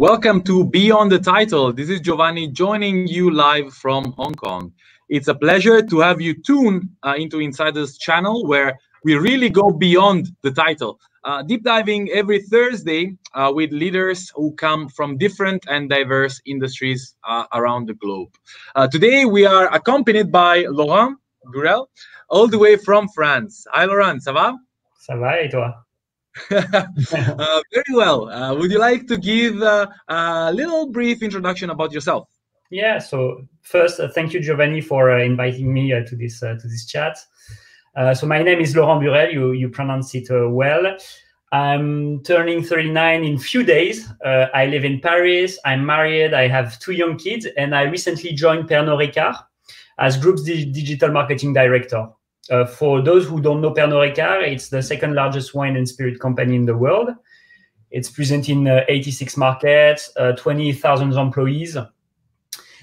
Welcome to Beyond The Title. This is Giovanni joining you live from Hong Kong. It's a pleasure to have you tuned into Insider's channel, where we really go beyond the title. Deep diving every Thursday with leaders who come from different and diverse industries around the globe. Today we are accompanied by Laurent Burel, all the way from France. Hi Laurent, ça va? Ça va et toi? Very well. Would you like to give a little brief introduction about yourself? Yeah. So first, thank you, Giovanni, for inviting me to this chat. So my name is Laurent Burel. You pronounce it well. I'm turning 39 in a few days. I live in Paris. I'm married. I have 2 young kids, and I recently joined Pernod Ricard as Group's digital marketing director. For those who don't know Pernod Ricard, it's the second largest wine and spirit company in the world. It's present in 86 markets, 20,000 employees,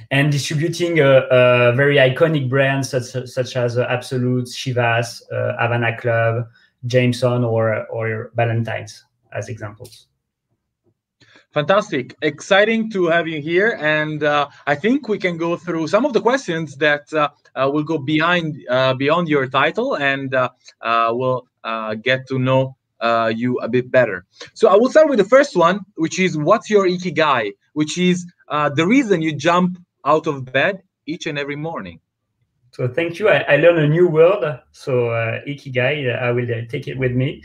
and distributing very iconic brands such as Absolut, Chivas, Havana Club, Jameson, or Ballantines as examples. Fantastic. Exciting to have you here. And I think we can go through some of the questions that will go beyond your title, and we'll get to know you a bit better. So I will start with the first one, which is what's your Ikigai, which is the reason you jump out of bed each and every morning. So thank you. I learned a new word. So Ikigai, I will take it with me.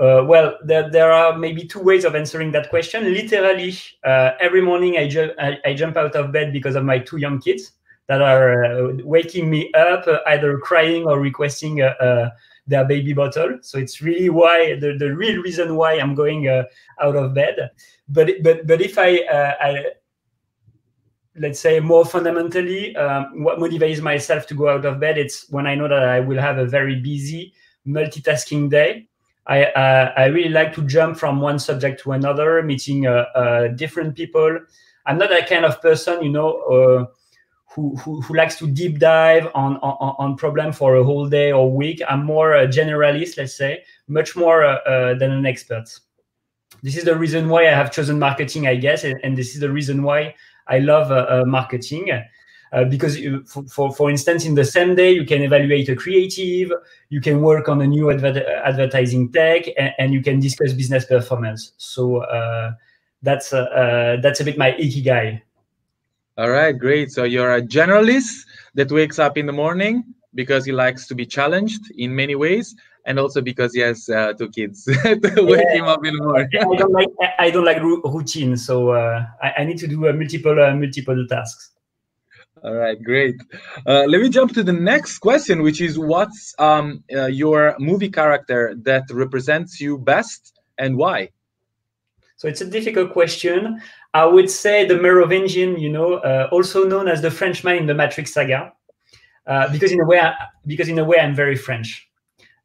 Well, there are maybe 2 ways of answering that question. Literally, every morning I jump out of bed because of my 2 young kids that are waking me up, either crying or requesting their baby bottle. So it's really why the real reason why I'm going out of bed. But if I let's say more fundamentally, what motivates myself to go out of bed, it's when I know that I will have a very busy multitasking day. I really like to jump from one subject to another, meeting different people. I'm not that kind of person, you know, who likes to deep dive on problem for a whole day or week. I'm more a generalist, let's say, much more than an expert. This is the reason why I have chosen marketing, I guess, and this is the reason why I love marketing. Because, for instance, in the same day, you can evaluate a creative, you can work on a new advertising tech, and you can discuss business performance. So that's a bit my Ikigai. All right, great. So you're a generalist that wakes up in the morning because he likes to be challenged in many ways, and also because he has 2 kids to wake him up in the morning. I don't like routine, so I need to do multiple tasks. All right, great. Let me jump to the next question, which is what's your movie character that represents you best and why? So it's a difficult question. I would say the Merovingian, you know, also known as the Frenchman in the Matrix saga, because in a way I'm very French.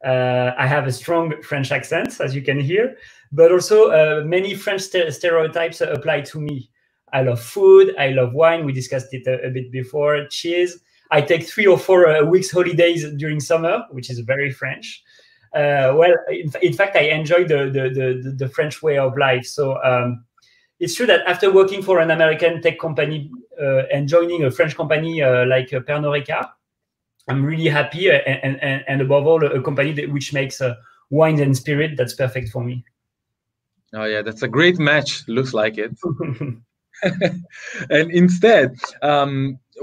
I have a strong French accent, as you can hear, but also many French stereotypes apply to me. I love food. I love wine. We discussed it a bit before. Cheers. I take 3 or 4 weeks holidays during summer, which is very French. Well, in fact, I enjoy the French way of life. So it's true that after working for an American tech company and joining a French company like Pernod Ricard, I'm really happy and above all, a company which makes wine and spirit that's perfect for me. Oh, yeah, that's a great match. Looks like it. And instead,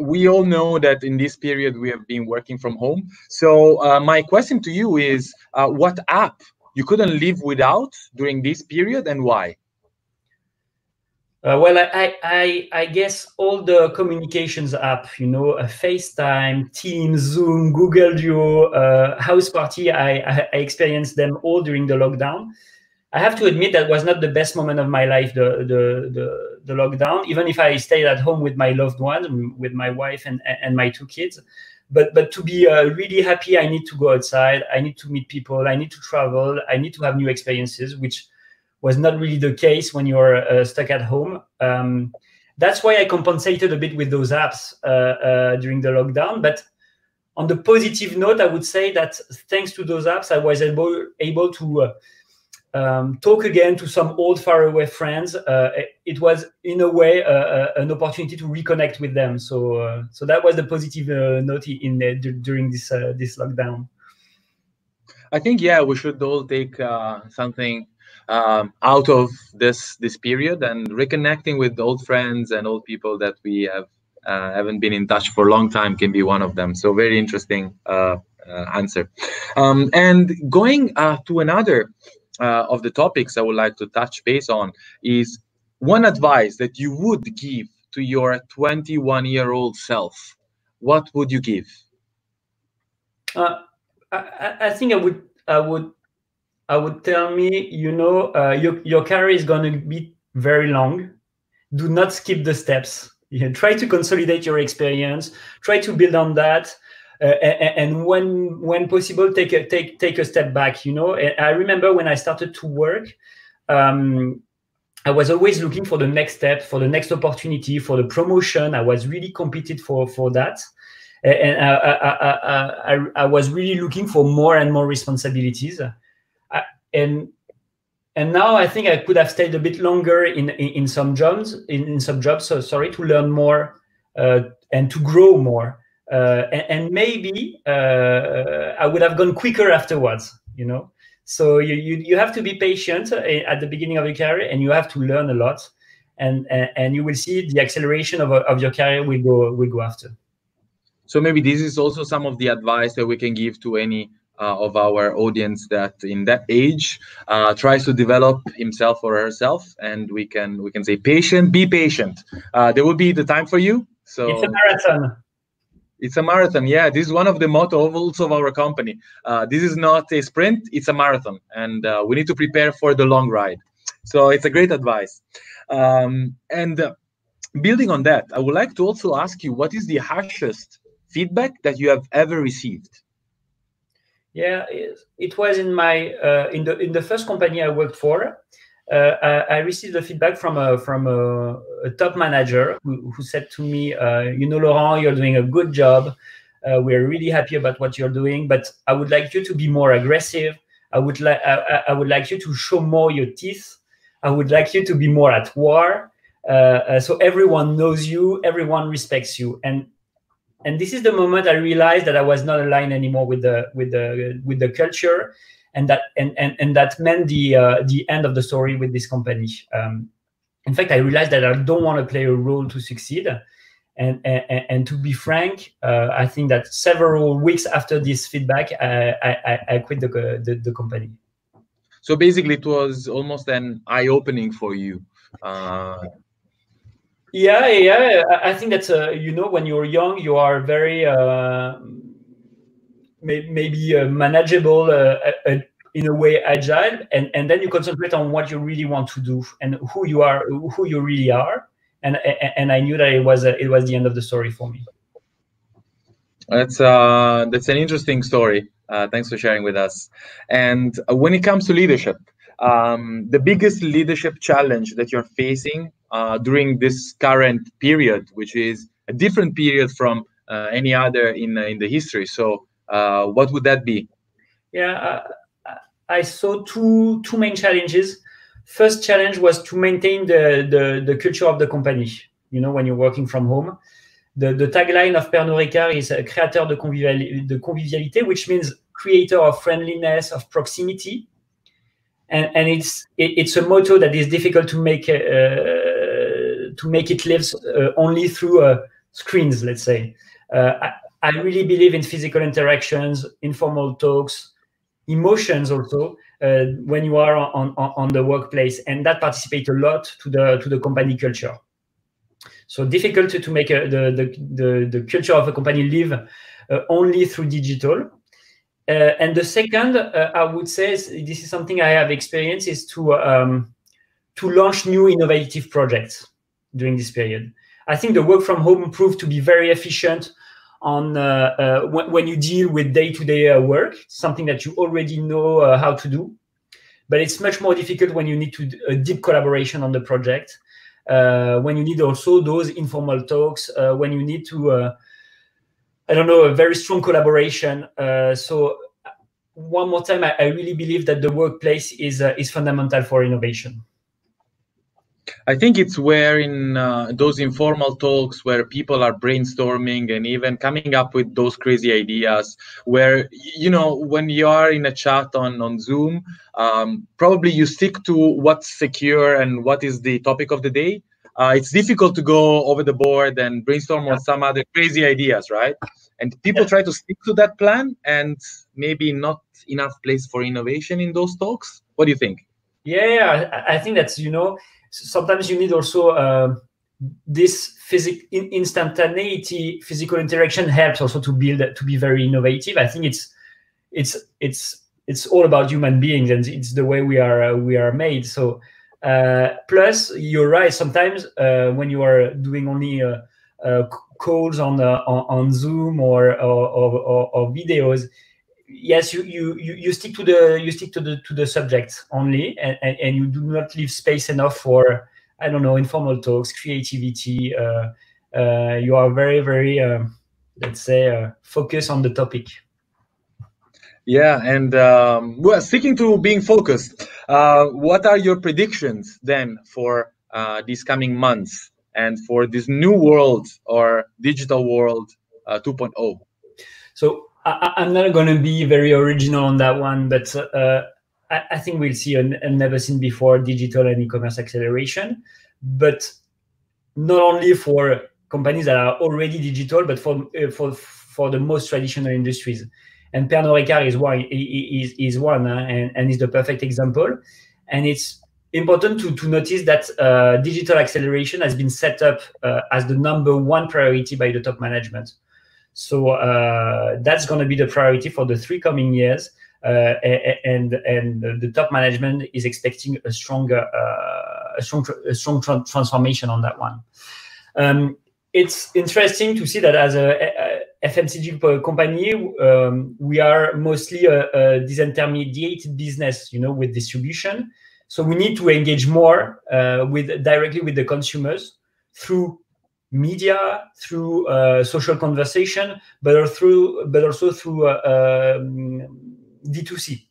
we all know that in this period we have been working from home. So my question to you is, what app you couldn't live without during this period and why? Well, I guess all the communications app, you know, FaceTime, Teams, Zoom, Google Duo, House Party, I experienced them all during the lockdown. I have to admit that was not the best moment of my life, the lockdown, even if I stayed at home with my loved ones, with my wife and my 2 kids. But to be really happy, I need to go outside. I need to meet people. I need to travel. I need to have new experiences, which was not really the case when you're stuck at home. That's why I compensated a bit with those apps during the lockdown. But on the positive note, I would say that thanks to those apps, I was able to talk again to some old faraway friends. It was, in a way, an opportunity to reconnect with them. So, so that was the positive note in there during this this lockdown. I think, yeah, we should all take something out of this period and reconnecting with old friends and old people that we haven't been in touch for a long time can be one of them. So very interesting answer. And going to another of the topics I would like to touch base on is one advice that you would give to your 21-year-old self. What would you give? I think I would tell me, you know, your career is going to be very long. Do not skip the steps. You know, try to consolidate your experience. Try to build on that. And when possible, take a step back. You know, I remember when I started to work, I was always looking for the next step, for the next opportunity, for the promotion. I was really competed for that, and I was really looking for more and more responsibilities. And now I think I could have stayed a bit longer in some jobs, so sorry, to learn more and to grow more. And maybe I would have gone quicker afterwards, you know. So you have to be patient at the beginning of your career, and you have to learn a lot, and you will see the acceleration of your career will go after. So maybe this is also some of the advice that we can give to any of our audience that in that age tries to develop himself or herself, and we can say patient, be patient. There will be the time for you. So it's a marathon. It's a marathon. Yeah, this is one of the motto of also of our company. This is not a sprint, it's a marathon. And we need to prepare for the long ride. So it's a great advice. And building on that, I would like to also ask you, what is the harshest feedback that you have ever received? Yeah, it was in my in the first company I worked for. I received the feedback from a top manager who said to me, you know, Laurent, you're doing a good job. We're really happy about what you're doing, but I would like you to be more aggressive. I would like you to show more your teeth. I would like you to be more at war. So everyone knows you, everyone respects you. And this is the moment I realized that I was not aligned anymore with the culture. And that meant the end of the story with this company. In fact, I realized that I don't want to play a role to succeed. And to be frank, I think that several weeks after this feedback, I quit the company. So basically, it was almost an eye-opening for you. Yeah. I think that's you know, when you're young, you are very. Maybe manageable, in a way agile, and then you concentrate on what you really want to do and who you really are, and I knew that it was the end of the story for me. That's an interesting story. Thanks for sharing with us. And when it comes to leadership, the biggest leadership challenge that you're facing during this current period, which is a different period from any other in the history, so. What would that be? Yeah, I saw two main challenges. First challenge was to maintain the culture of the company. You know, when you're working from home, the tagline of Pernod Ricard is "Créateur de convivialité," which means creator of friendliness, of proximity, and it's a motto that is difficult to make it live only through screens. Let's say. I really believe in physical interactions, informal talks, emotions also when you are on the workplace, and that participates a lot to the company culture. So difficult to make the culture of a company live only through digital. And the second, I would say, this is something I have experienced, is to launch new innovative projects during this period. I think the work from home proved to be very efficient. On when you deal with day-to-day work, something that you already know how to do, but it's much more difficult when you need to do a deep collaboration on the project, when you need also those informal talks, when you need to, I don't know, a very strong collaboration. So one more time, I really believe that the workplace is fundamental for innovation. I think it's where in those informal talks where people are brainstorming and even coming up with those crazy ideas where, you know, when you are in a chat on Zoom, probably you stick to what's secure and what is the topic of the day. It's difficult to go over the board and brainstorm on some other crazy ideas, right? And people try to stick to that plan and maybe not enough place for innovation in those talks. What do you think? Yeah, I think that's, you know, sometimes you need also this instantaneity, physical interaction helps also to build, to be very innovative. I think it's all about human beings and it's the way we are made. So plus you're right. Sometimes when you are doing only calls on Zoom or videos, yes, you stick to the you stick to the subject only, and you do not leave space enough for, I don't know, informal talks, creativity. You are very let's say focused on the topic. Yeah, and well, sticking to being focused, what are your predictions then for these coming months and for this new world or digital world 2.0? So I'm not going to be very original on that one, but I think we'll see a never seen before digital and e-commerce acceleration, but not only for companies that are already digital, but for the most traditional industries. And Pernod Ricard is one, and is the perfect example. And it's important to notice that digital acceleration has been set up as the #1 priority by the top management. So that's going to be the priority for the 3 coming years, and the top management is expecting a strong transformation on that one. It's interesting to see that as a FMCG company, we are mostly a disintermediated business, you know, with distribution. So we need to engage more directly with the consumers through media, through social conversation, but also through d2c.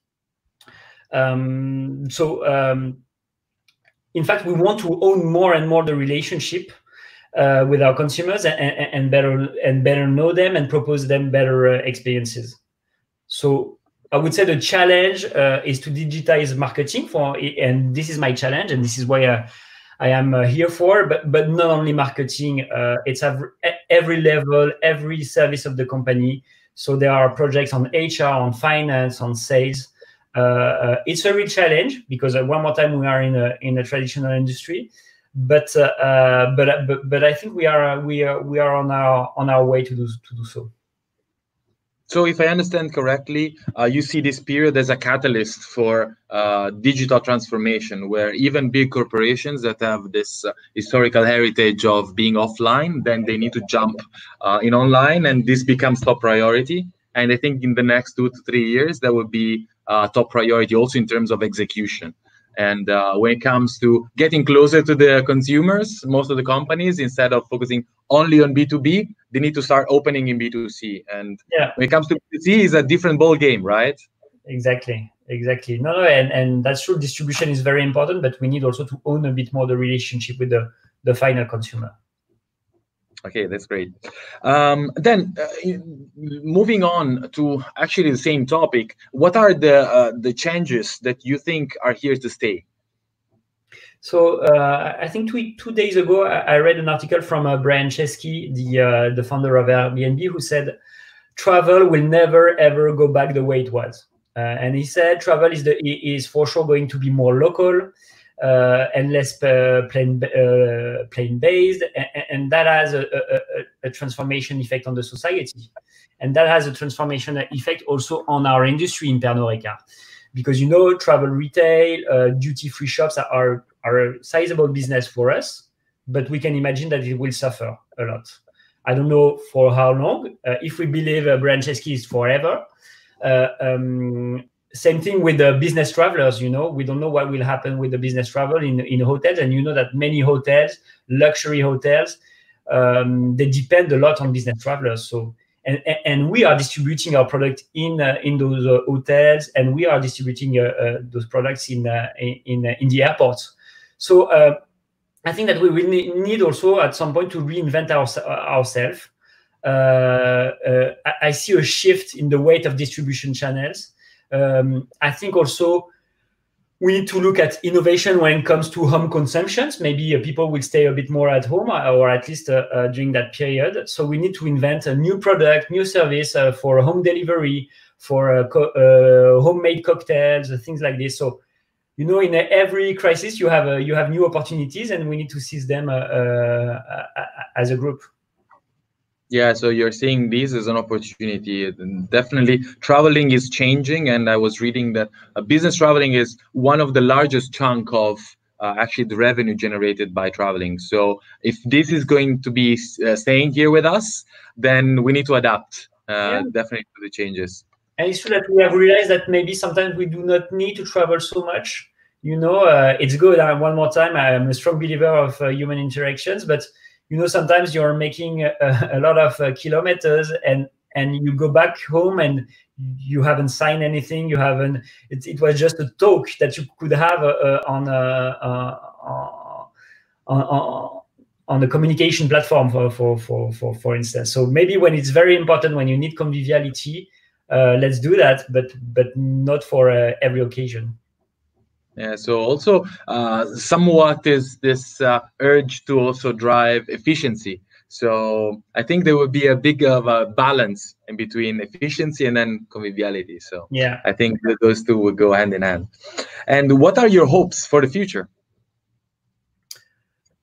In fact, we want to own more and more the relationship with our consumers and better know them and propose them better experiences. So I would say the challenge is to digitize marketing, and this is my challenge, and this is why I am here for, but not only marketing, it's at every level, every service of the company. So there are projects on HR, on finance, on sales. It's a real challenge because one more time we are in a traditional industry, but I think we are on our way to do so. So if I understand correctly, you see this period as a catalyst for digital transformation, where even big corporations that have this historical heritage of being offline, then they need to jump in online, and this becomes top priority. And I think in the next 2 to 3 years, that will be top priority also in terms of execution. And when it comes to getting closer to the consumers, most of the companies, instead of focusing only on B2B, they need to start opening in B2C. And when it comes to B2C, it's a different ball game, right? Exactly. No, and that's true. Distribution is very important, but we need also to own a bit more the relationship with the final consumer. Okay, that's great. Then moving on to actually the same topic, what are the changes that you think are here to stay? So I think two days ago, I read an article from Brian Chesky, the founder of Airbnb, who said, travel will never, ever go back the way it was. And he said, travel is for sure going to be more local, and less plane based, and that has a transformation effect on the society, and that has a transformation effect also on our industry in Pernod Ricard, because, you know, travel retail, duty free shops are a sizable business for us, but we can imagine that it will suffer a lot. I don't know for how long. If we believe Brancheski is forever. Same thing with the business travelers, you know, we don't know what will happen with the business travel in hotels. And you know that many hotels, luxury hotels, they depend a lot on business travelers. So, And we are distributing our product in those hotels, and we are distributing those products in the airports. So I think that we will need also at some point to reinvent ourselves. I see a shift in the weight of distribution channels. I think also we need to look at innovation when it comes to home consumptions. Maybe people will stay a bit more at home, or at least during that period. So we need to invent a new product, new service for home delivery, for homemade cocktails, things like this. So, you know, in every crisis, you have new opportunities, and we need to seize them as a group. Yeah, so you're seeing these as an opportunity. And definitely, traveling is changing, and I was reading that business traveling is one of the largest chunk of actually the revenue generated by traveling. So if this is going to be staying here with us, then we need to adapt definitely to the changes. And it's true that we have realized that maybe sometimes we do not need to travel so much. You know, it's good. One more time, I'm a strong believer of human interactions, but you know, sometimes you're making a lot of kilometers, and you go back home and you haven't signed anything. You haven't. It was just a talk that you could have on the communication platform, for instance. So maybe when it's very important, when you need conviviality, let's do that, but not for every occasion. Yeah, so also somewhat is this urge to also drive efficiency. So I think there would be a big of a balance in between efficiency and then conviviality. So yeah, I think that those two would go hand in hand. And what are your hopes for the future?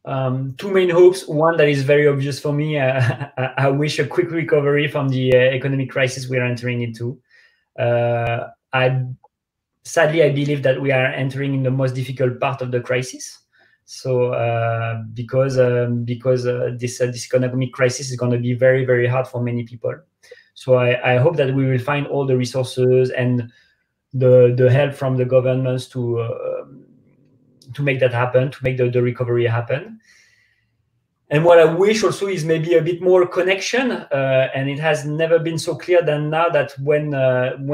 Two main hopes. One that is very obvious for me. I wish a quick recovery from the economic crisis we are entering into. Sadly, I believe that we are entering in the most difficult part of the crisis. So because this economic crisis is going to be very, very hard for many people. So I hope that we will find all the resources and the help from the governments to make that happen, to make the recovery happen. And what I wish also is maybe a bit more connection, and it has never been so clear than now that when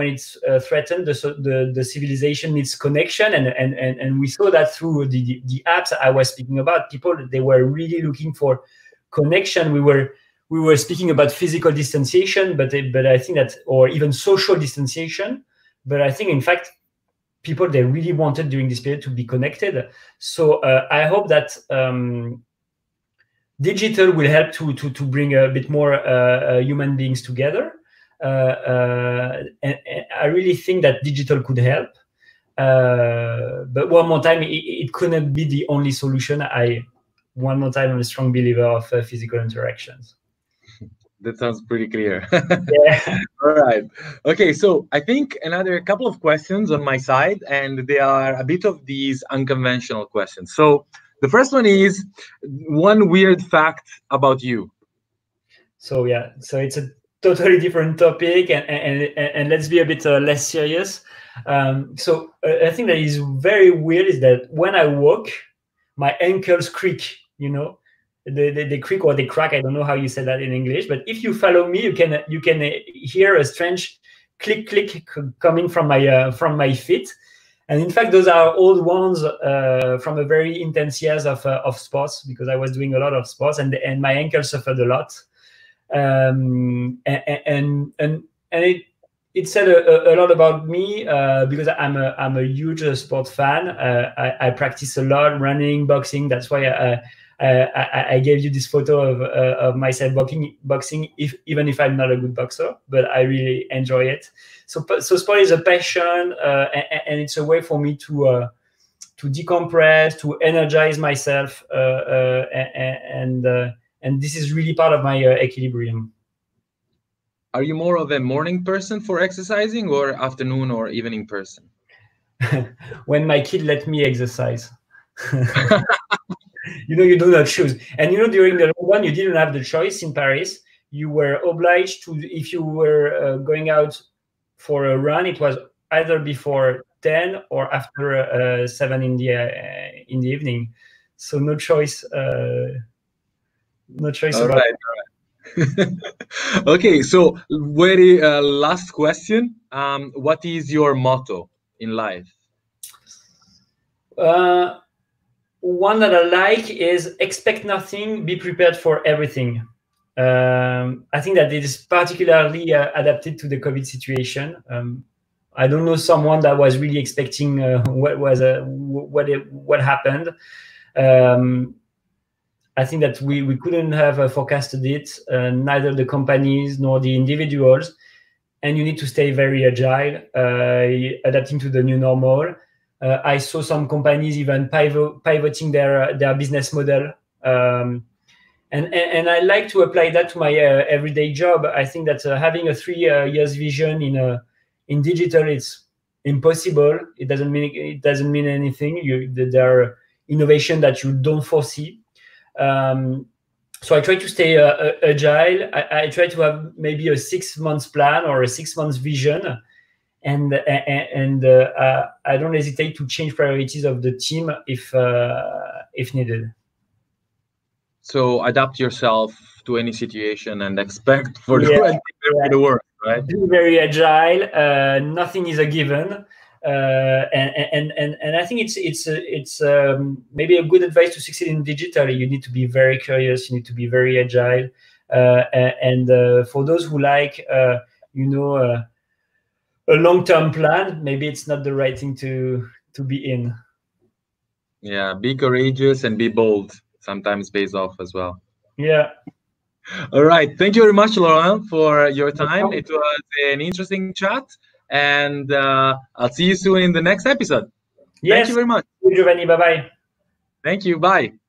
it's threatened, the civilization needs connection, and we saw that through the apps I was speaking about. People, they were really looking for connection. We were speaking about physical distanciation, but I think that, or even social distanciation, but I think in fact people, they really wanted during this period to be connected. So I hope that digital will help to bring a bit more human beings together. And I really think that digital could help. But one more time, it couldn't be the only solution. One more time, I'm a strong believer of physical interactions. That sounds pretty clear. Yeah. All right. Okay, so I think another couple of questions on my side, and they are a bit of these unconventional questions. So the first one is one weird fact about you. So yeah, so it's a totally different topic, and let's be a bit less serious. So a thing that is very weird is that when I walk, my ankles creak. You know, they creak or they crack. I don't know how you say that in English, but if you follow me, you can hear a strange click coming from my feet. And in fact, those are old ones from a very intense years of sports, because I was doing a lot of sports, and my ankle suffered a lot. And it said a lot about me because I'm a huge sport fan. I practice a lot, running, boxing. That's why I gave you this photo of myself boxing, even if I'm not a good boxer, but I really enjoy it. So sport is a passion, and it's a way for me to decompress, to energize myself, and this is really part of my equilibrium. Are you more of a morning person for exercising, or afternoon or evening person? When my kid let me exercise. You know, you do not choose. And, you know, during the lockdown, you didn't have the choice in Paris. You were obliged to, if you were going out for a run, it was either before 10 or after 7 in the evening. So no choice. No choice. All right. Okay, so very last question. What is your motto in life? One that I like is expect nothing, be prepared for everything. I think that it is particularly adapted to the COVID situation. I don't know someone that was really expecting what happened. I think that we couldn't have forecasted it, neither the companies nor the individuals. And you need to stay very agile, adapting to the new normal. I saw some companies even pivoting their business model. And I like to apply that to my everyday job. I think that having a 3 years vision in digital, it's impossible. It doesn't mean anything. There are innovation that you don't foresee. So I try to stay agile. I try to have maybe a 6 month plan or a 6 month vision, and I don't hesitate to change priorities of the team if needed. So adapt yourself to any situation and expect for the work, right? Be very agile. Nothing is a given. And I think it's maybe a good advice to succeed in digital. You need to be very curious. You need to be very agile. And for those who like, a long-term plan, maybe it's not the right thing to be in. Yeah, be courageous and be bold. Sometimes pays off as well. Yeah. All right. Thank you very much, Laurent, for your time. It was an interesting chat. And I'll see you soon in the next episode. Yes. Thank you very much. Thank you, Giovanni. Bye-bye. Thank you. Bye.